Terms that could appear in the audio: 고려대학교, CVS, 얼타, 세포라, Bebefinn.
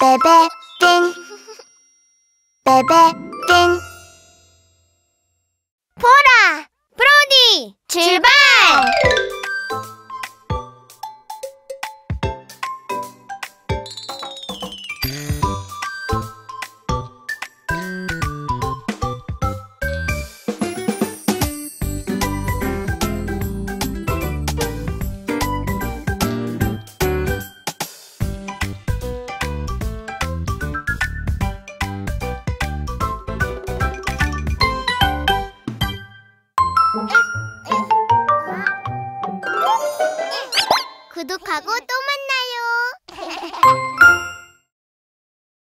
베베핀 베베핀. 보라! 브로디! 출발! 구독하고 또